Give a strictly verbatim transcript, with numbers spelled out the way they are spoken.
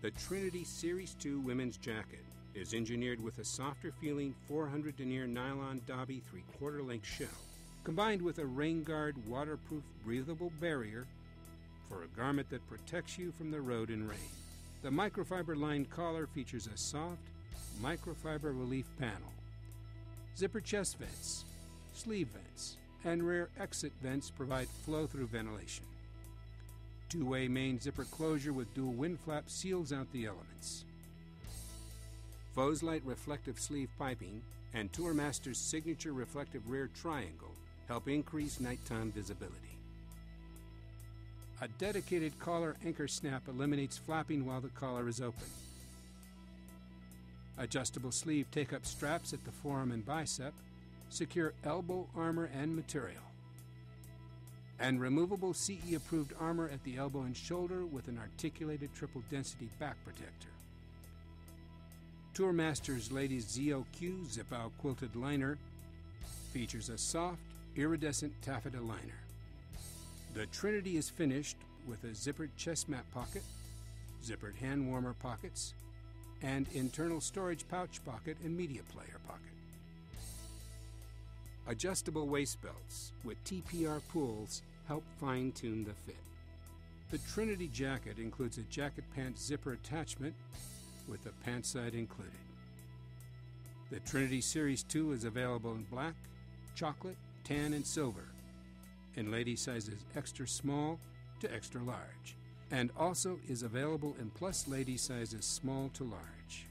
The Trinity Series two women's jacket is engineered with a softer-feeling four hundred denier nylon Dobby three-quarter length shell, combined with a Rainguard waterproof breathable barrier for a garment that protects you from the road and rain. The microfiber-lined collar features a soft microfiber relief panel, zipper chest vents, sleeve vents, and rear exit vents provide flow-through ventilation. Two-way main zipper closure with dual wind flap seals out the elements. Voselight reflective sleeve piping and Tourmaster's signature reflective rear triangle help increase nighttime visibility. A dedicated collar anchor snap eliminates flapping while the collar is open. Adjustable sleeve take-up straps at the forearm and bicep secure elbow armor and material. And removable C E-approved armor at the elbow and shoulder with an articulated triple-density back protector. Tourmaster's Ladies Z O Q zip-out quilted liner features a soft, iridescent taffeta liner. The Trinity is finished with a zippered chest mat pocket, zippered hand warmer pockets, and internal storage pouch pocket and media player pocket. Adjustable waist belts with T P R pulls help fine-tune the fit. The Trinity jacket includes a jacket pants zipper attachment with the pants side included. The Trinity Series two is available in black, chocolate, tan, and silver, in lady sizes extra small to extra large, and also is available in plus lady sizes small to large.